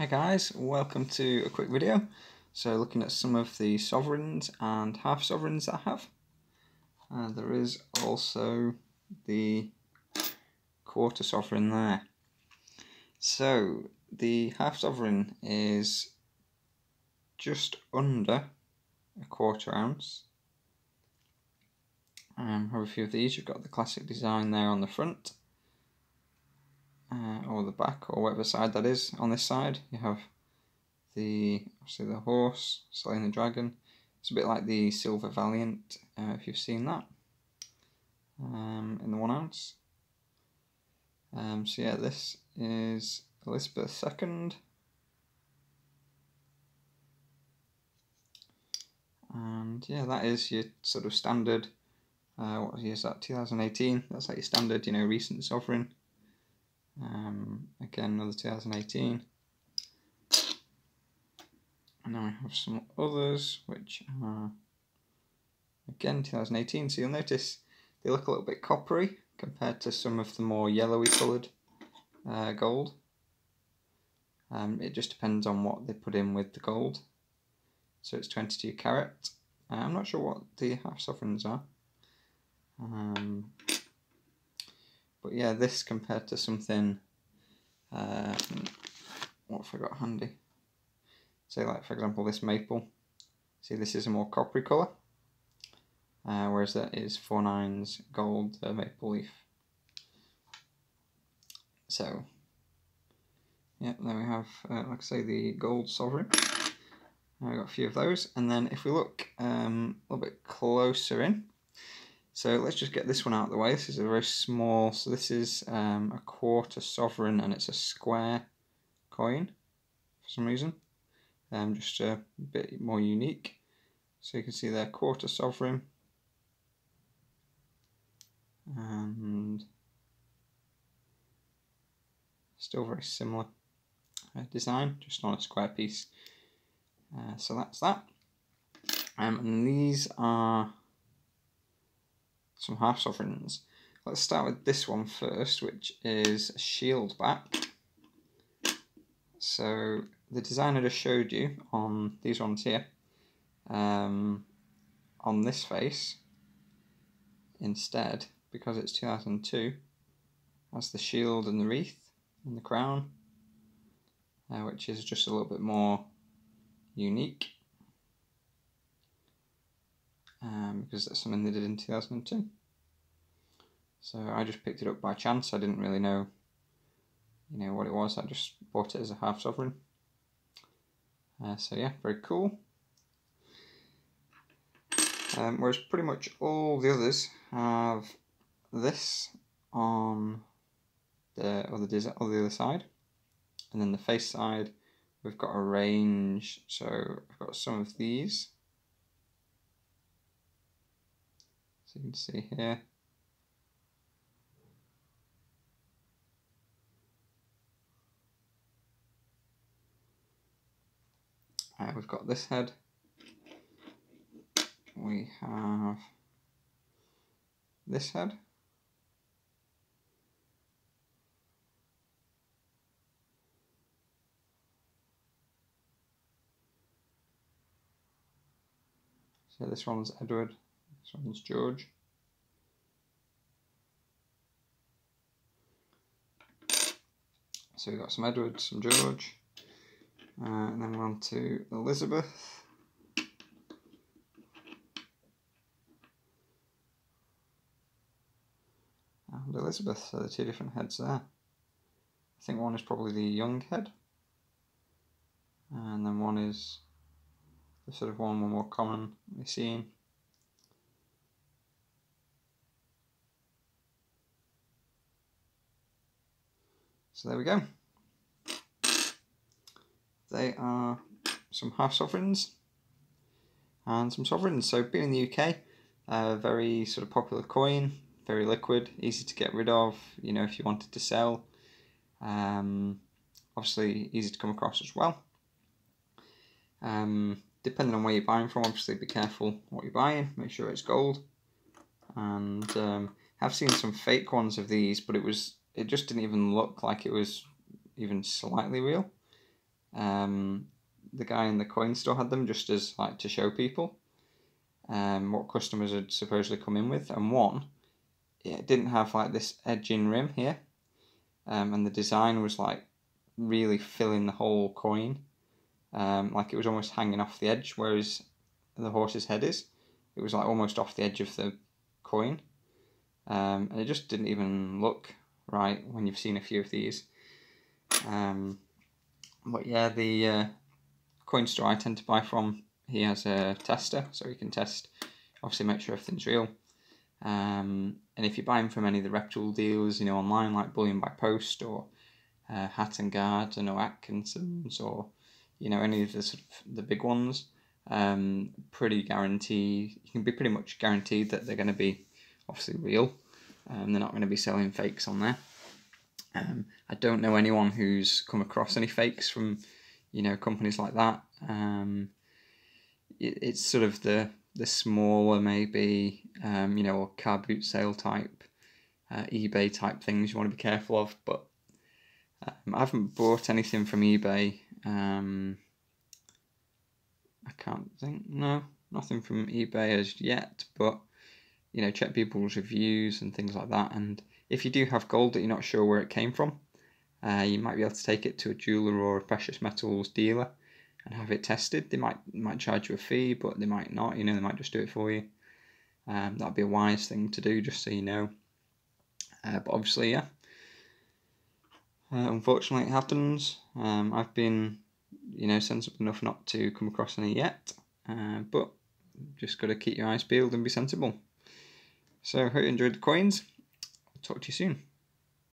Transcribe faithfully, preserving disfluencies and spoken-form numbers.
Hi guys, welcome to a quick video. So looking at some of the sovereigns and half sovereigns that I have. Uh, there is also the quarter sovereign there. So the half sovereign is just under a quarter ounce. Um, I have a few of these. You've got the classic design there on the front. Uh, or the back, or whatever side that is. On this side, you have the obviously the horse slaying the dragon. It's a bit like the Silver Valiant, uh, if you've seen that, um, in the one ounce. Um, so yeah, this is Elizabeth the Second, and yeah, that is your sort of standard. Uh, what year is that? two thousand eighteen. That's like your standard, you know, recent sovereign. Um, again, another two thousand eighteen. And now I have some others which are again two thousand eighteen, so you'll notice they look a little bit coppery compared to some of the more yellowy coloured uh, gold. Um, it just depends on what they put in with the gold. So it's twenty-two carat. Uh, I'm not sure what the half sovereigns are. Um, But yeah, this compared to something, uh, what have I got handy? Say like, for example, this maple. See, this is a more coppery colour, uh, whereas that is four nine's gold uh, maple leaf. So, yeah, then we have, uh, like I say, the gold sovereign. I've got a few of those, and then if we look um, a little bit closer in, so let's just get this one out of the way. This is a very small, so this is um, a quarter sovereign and it's a square coin for some reason. Um, just a bit more unique. So you can see there, quarter sovereign. And still very similar uh, design, just on a square piece. Uh, so that's that. Um, and these are some half sovereigns. Let's start with this one first, which is shield back. So the design I just showed you on these ones here, um, on this face instead, because it's two thousand two, has the shield and the wreath and the crown, uh, which is just a little bit more unique. Um, because that's something they did in two thousand two. So I just picked it up by chance. I didn't really know, you know, what it was. I just bought it as a half sovereign. Uh, so yeah, very cool. Um, whereas pretty much all the others have this on the or the or the other side, and then the face side we've got a range. So I've got some of these. So you can see here, uh, we've got this head, we have this head, so this one's Edward. This one's George. So we've got some Edward, some George, uh, and then we're on to Elizabeth. And Elizabeth, so the two different heads there. I think one is probably the young head, and then one is the sort of one we're more commonly seeing. So there we go. They are some half sovereigns and some sovereigns. So being in the U K, a very sort of popular coin, very liquid, easy to get rid of, you know, if you wanted to sell. Um, obviously easy to come across as well. Um, depending on where you're buying from, obviously be careful what you're buying, make sure it's gold. And um, I've seen some fake ones of these, but it was It just didn't even look like it was even slightly real. Um, the guy in the coin store had them just as like to show people um, what customers had supposedly come in with, and one, it didn't have like this edging rim here, um, and the design was like really filling the whole coin, um, like it was almost hanging off the edge, whereas the horse's head is, it was like almost off the edge of the coin, um, and it just didn't even look right when you've seen a few of these. Um, but yeah, the uh, coin store I tend to buy from, he has a tester, so he can test, obviously make sure everything's real. Um, and if you buy them from any of the reputable dealers, you know, online, like Bullion by Post or uh, Hatton Garden or Atkinson's, or you know, any of the sort of the big ones, um, pretty guarantee you can be pretty much guaranteed that they're going to be obviously real. Um, they're not going to be selling fakes on there. Um, I don't know anyone who's come across any fakes from, you know, companies like that. Um, it, it's sort of the the smaller maybe, um, you know, or car boot sale type, uh, eBay type things you want to be careful of. But um, I haven't bought anything from eBay. Um, I can't think, no, nothing from eBay as yet. But you know, check people's reviews and things like that. And if you do have gold that you're not sure where it came from, uh, you might be able to take it to a jeweler or a precious metals dealer and have it tested. They might might charge you a fee, but they might not. You know, they might just do it for you. Um, that'd be a wise thing to do, just so you know. Uh, but obviously, yeah. Uh, unfortunately, it happens. Um, I've been, you know, sensible enough not to come across any yet. Uh, but just got to keep your eyes peeled and be sensible. So, hope you enjoyed the coins. Talk to you soon.